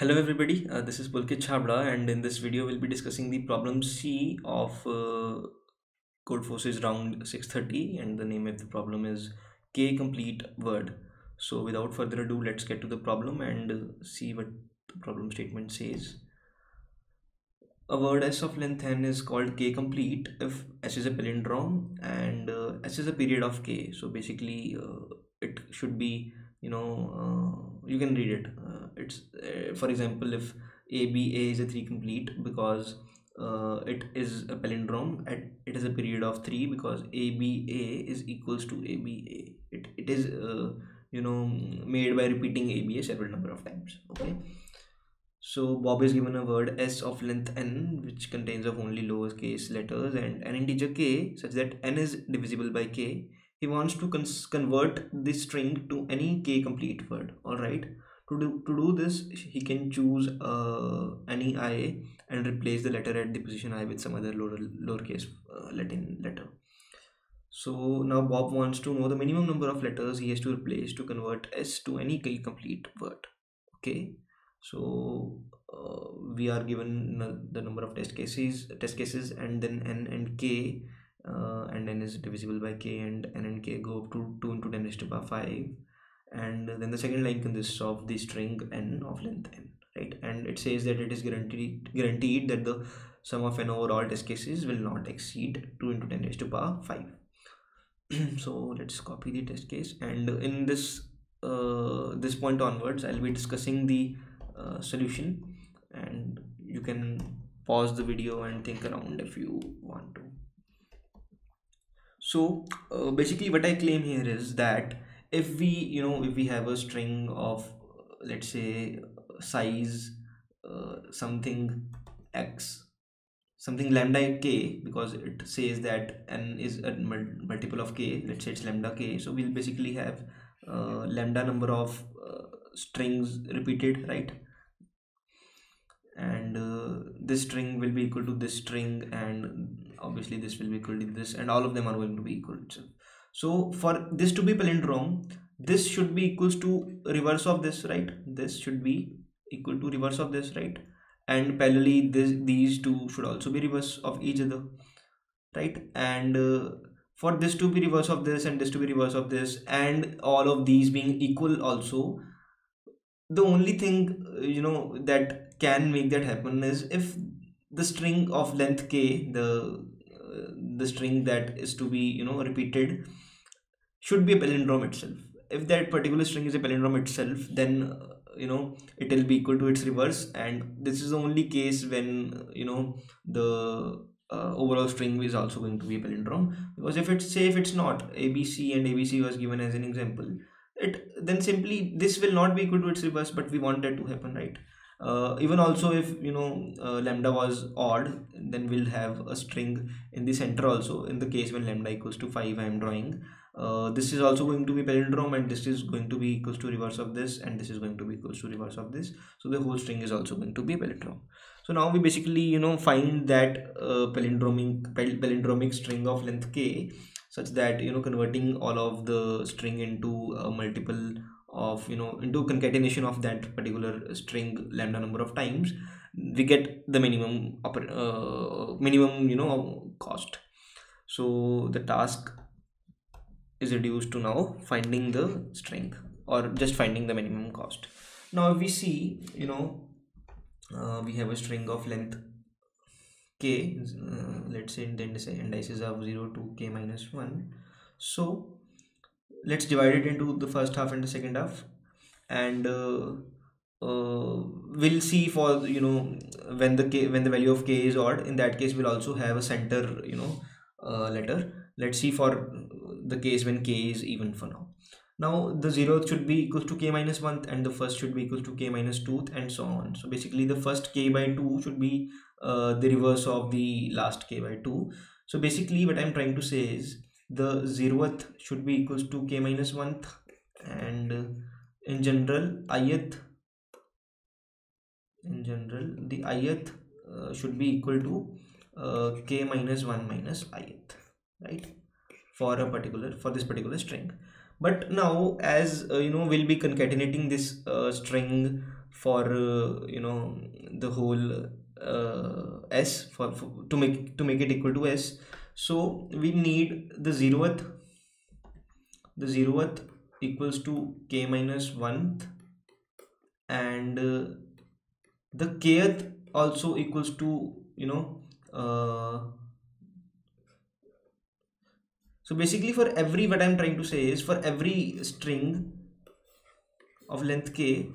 Hello everybody, this is Pulkit Chhabra, and in this video we'll be discussing the problem C of Codeforces round 630, and the name of the problem is K complete word. So without further ado, let's get to the problem and see what the problem statement says. A word S of length n is called K complete if S is a palindrome and S is a period of K. So basically it should be, you know, you can read it. It's for example, if ABA is a 3 complete because it is a palindrome and it is a period of 3, because ABA is equals to ABA. It is you know, made by repeating ABA several number of times. Okay, so Bob is given a word S of length n which contains of only lowercase letters and an integer k such that n is divisible by k. He wants to convert this string to any k complete word. All right, to do this, he can choose any I and replace the letter at the position I with some other lowercase Latin letter. So now Bob wants to know the minimum number of letters he has to replace to convert S to any K complete word. Okay, so we are given the number of test cases, and then N and K, and N is divisible by K, and N and K go up to 2 into 10 to the power 5. And then the second line consists of the string n of length n, right? And it says that it is guaranteed that the sum of n over all test cases will not exceed 2 into 10 to the power 5. So let's copy the test case, and in this this point onwards I'll be discussing the solution, and you can pause the video and think around if you want to. So basically what I claim here is that if we, you know, if we have a string of let's say size something x, something lambda k, because it says that n is a multiple of k, let's say it's lambda k, so we'll basically have lambda number of strings repeated, right? And this string will be equal to this string, and obviously this will be equal to this, and all of them are going to be equal to. So for this to be palindrome, this should be equals to reverse of this, right? This should be equal to reverse of this, right? And parallelly, these two should also be reverse of each other, right? And for this to be reverse of this and this to be reverse of this, and all of these being equal also, the only thing, you know, that can make that happen is if the string of length k, the string that is to be, you know, repeated, should be a palindrome itself. If that particular string is a palindrome itself, then you know, it will be equal to its reverse, and this is the only case when, you know, the overall string is also going to be a palindrome. Because if it's, say if it's not, ABC, and ABC was given as an example, then simply this will not be equal to its reverse, but we want that to happen, right? Even also if, you know, lambda was odd, then we'll have a string in the center also. In the case when lambda equals to 5, I am drawing, this is also going to be palindrome, and this is going to be equals to reverse of this, and this is going to be equals to reverse of this. So the whole string is also going to be palindrome. So now we basically, you know, find that palindromic string of length k such that, you know, converting all of the string into a multiple of, you know, into concatenation of that particular string lambda number of times, we get the minimum minimum, you know, cost. So the task is reduced to now finding the string, or just finding the minimum cost. Now if we see, you know, we have a string of length k, let's say the indices are 0 to k minus 1. So let's divide it into the first half and the second half, and we'll see, for, you know, when the value of k is odd, in that case we'll also have a center, you know, letter. Let's see for the case when k is even for now. Now the 0th should be equals to k minus 1th, and the first should be equals to k minus 2th, and so on. So basically the first k by 2 should be the reverse of the last k by 2. So basically what I'm trying to say is the 0th should be equals to k minus 1th, and in general the ith should be equal to k minus 1 minus ith, right, for this particular string. But now as you know, we'll be concatenating this string for the whole s for to make it equal to s. So we need the zeroth. The zeroth equals to k minus 1th, and the kth also equals to so basically for every, what I'm trying to say is, for every string of length k,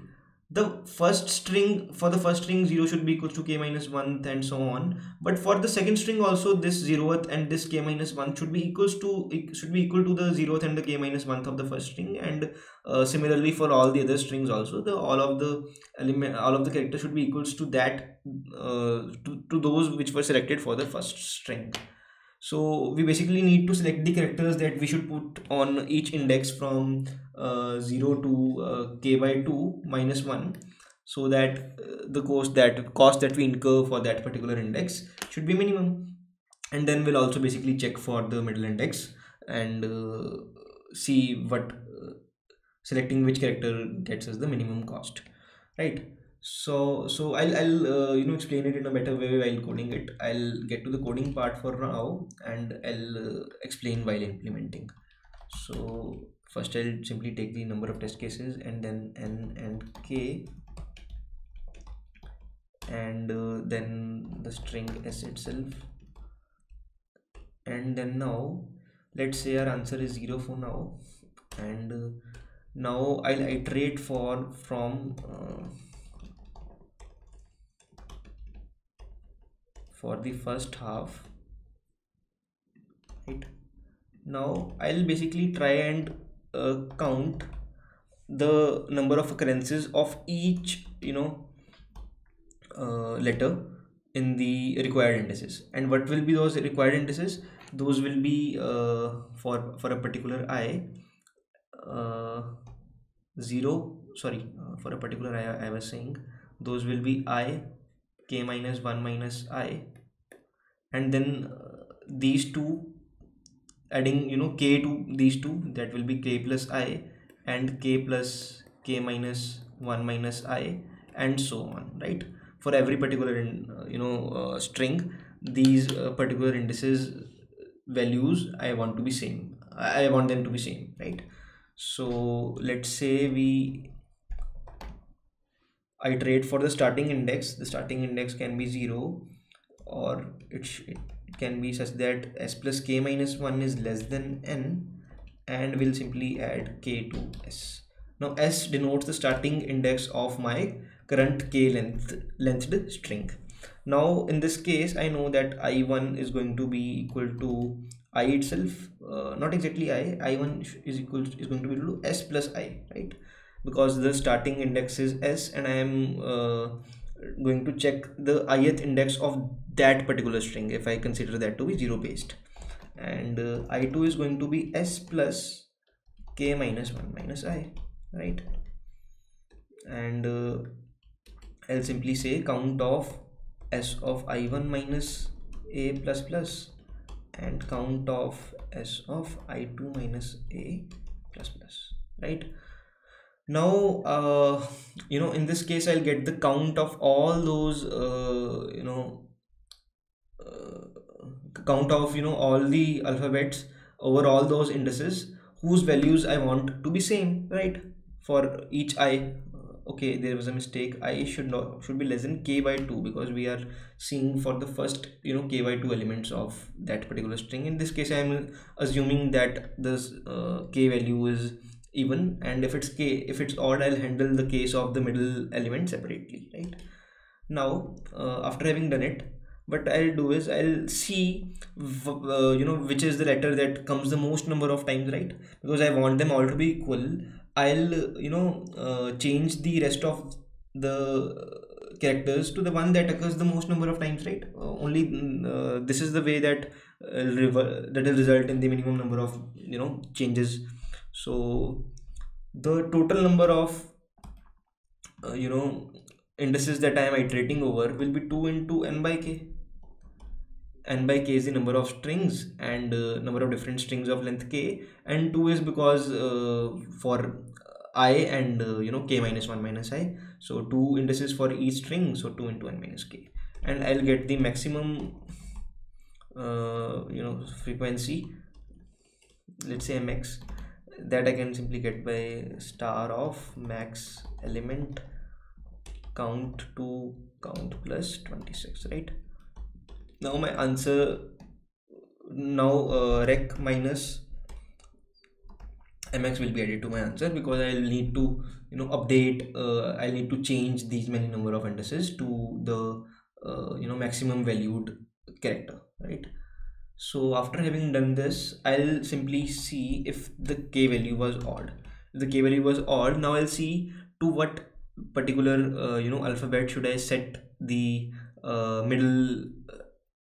the first string, for the first string 0 should be equals to k minus 1th and so on, but for the second string also this 0th and this k minus 1 should be equals to, it should be equal to the 0th and the k minus 1th of the first string, and similarly for all the other strings also, the all of the characters should be equals to that to those which were selected for the first string. So we basically need to select the characters that we should put on each index from 0 to k by 2 minus 1, so that the cost that we incur for that particular index should be minimum. And then we'll also basically check for the middle index and see what selecting which character gets us the minimum cost, right? So I'll explain it in a better way while coding it. I'll get to the coding part for now, and I'll explain while implementing. So first I'll simply take the number of test cases and then n and k, and then the string s itself, and then now let's say our answer is 0 for now, and now I'll iterate for for the first half, right? Now I'll basically try and count the number of occurrences of each letter in the required indices. And what will be those required indices? Those will be for a particular I, 0, sorry, for a particular I was saying, those will be I, k minus 1 minus I, and then these two, adding k to these two, that will be k plus I, and k plus k minus 1 minus I, and so on, right? For every particular string, these particular indices values I want to be same, I want them to be same, right? So let's say we iterate for the starting index. The starting index can be 0, or it can be such that s plus k minus 1 is less than n, and we'll simply add k to s. Now s denotes the starting index of my current k length string. Now in this case I know that i1 is going to be equal to I itself, not exactly i1 is going to be equal to s plus I, right? Because the starting index is s, and I am going to check the ith index of that particular string if I consider that to be 0 based. And i2 is going to be s plus k minus 1 minus I, right? And I'll simply say count of s of i1 minus a plus plus, and count of s of i2 minus a plus plus, right? Now in this case I'll get the count of all those count of all the alphabets over all those indices whose values I want to be same, right? For each I. Okay, there was a mistake. I should be less than k by 2, because we are seeing for the first k by 2 elements of that particular string. In this case I am assuming that this k value is even, and if it's odd I'll handle the case of the middle element separately, right? Now after having done it, what I'll do is I'll see which is the letter that comes the most number of times, right? Because I want them all to be equal, I'll change the rest of the characters to the one that occurs the most number of times, right? Only this is the way that will result in the minimum number of changes. So the total number of indices that I am iterating over will be 2 into n by k. N by k is the number of strings, and number of different strings of length k, and 2 is because for I and k minus 1 minus I, so two indices for each string, so 2 into n minus k, and I'll get the maximum frequency, let's say mx, that I can simply get by star of max element count to count plus 26. Right now my answer, now rec minus mx will be added to my answer, because I'll need to update, I'll need to change these many number of indices to the maximum valued character, right? So after having done this, I'll simply see if the k value was odd. If the k value was odd, now I'll see to what particular alphabet should I set the middle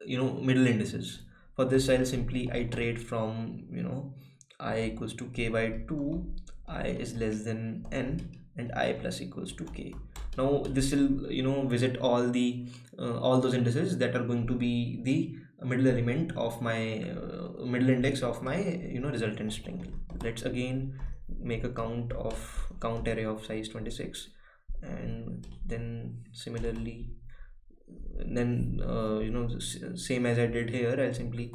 indices. For this, I'll simply iterate from I equals to k by 2, I is less than n, and I plus equals to k. Now this will visit all those indices that are going to be the middle element of my middle index of my resultant string. Let's again make a count array of size 26, and then similarly same as I did here, I'll simply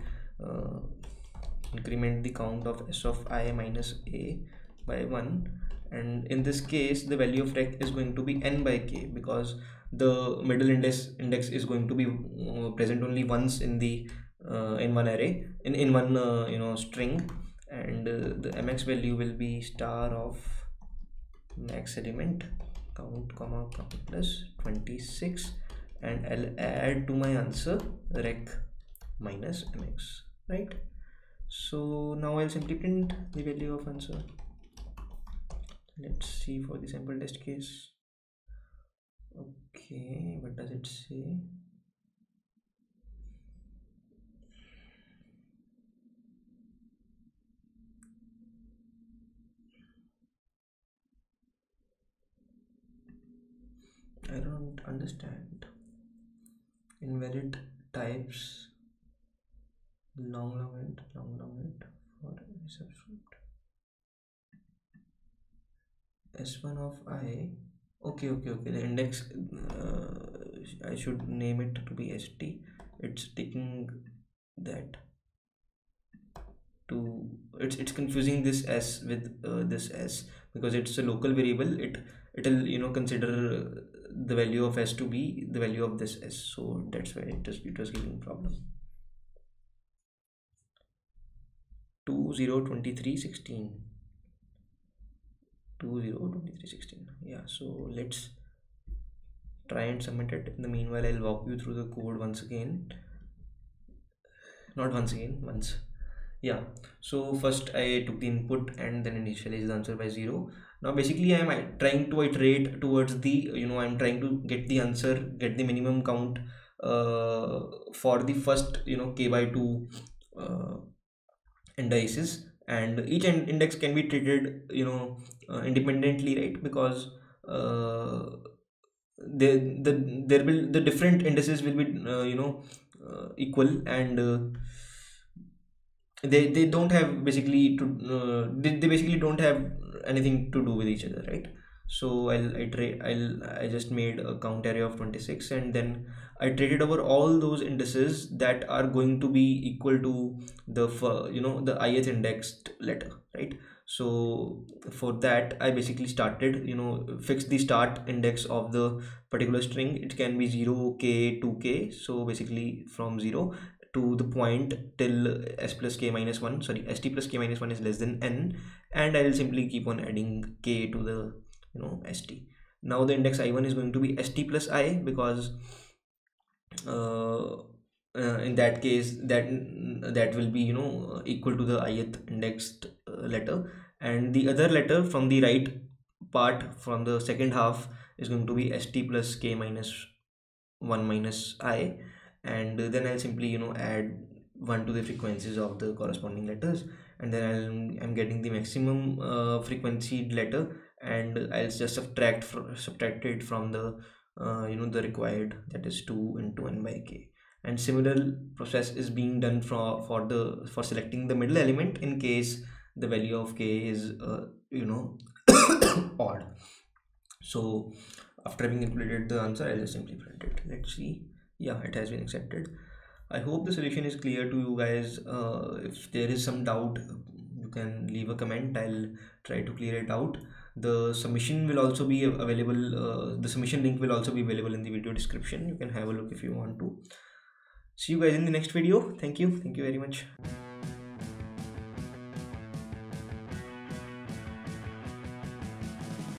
increment the count of s of I minus a by 1, and in this case the value of rec is going to be n by k, because the middle index is going to be present only once in the in one array, in one string, and the mx value will be star of max element count comma count plus 26, and I'll add to my answer rec minus mx, right? So now I'll simply print the value of answer. Let's see for the sample test case. Okay, what does it say? I don't understand. Invalid types, long int for every subscript. S1 of I, okay, the index, I should name it to be st. It's taking that to, it's confusing this s with this s, because it's a local variable. It'll consider the value of s to be the value of this s, so that's why it was giving problem. 202316, yeah. So let's try and submit it. In the meanwhile, I'll walk you through the code once. Yeah, so first I took the input and then initialize the answer by 0. Now basically I'm trying to iterate towards the I'm trying to get the answer, get the minimum count for the first k by 2 indices, and each index can be treated independently, right? Because the different indices will be equal, and they don't have basically to they basically don't have anything to do with each other, right? So I just made a count array of 26, and then I iterated over all those indices that are going to be equal to the the ith indexed letter, right? So for that I basically started fixed the start index of the particular string. It can be 0k 2k, so basically from 0 to the point till st plus k minus 1 is less than n, and I will simply keep on adding k to the st. Now the index I1 is going to be st plus I, because in that case that will be equal to the ith indexed letter, and the other letter from the right part, from the second half, is going to be st plus k minus 1 minus I, and then I'll simply add 1 to the frequencies of the corresponding letters, and then I'm getting the maximum frequency letter, and I'll just subtract it from the the required, that is 2 into n by k. And similar process is being done for selecting the middle element in case the value of k is odd. So after having calculated the answer, I'll just simply print it. Let's see. Yeah, it has been accepted. I hope the solution is clear to you guys. If there is some doubt, you can leave a comment. I'll try to clear it out. The submission will also be available. The submission link will also be available in the video description. You can have a look if you want to. See you guys in the next video. Thank you. Thank you very much.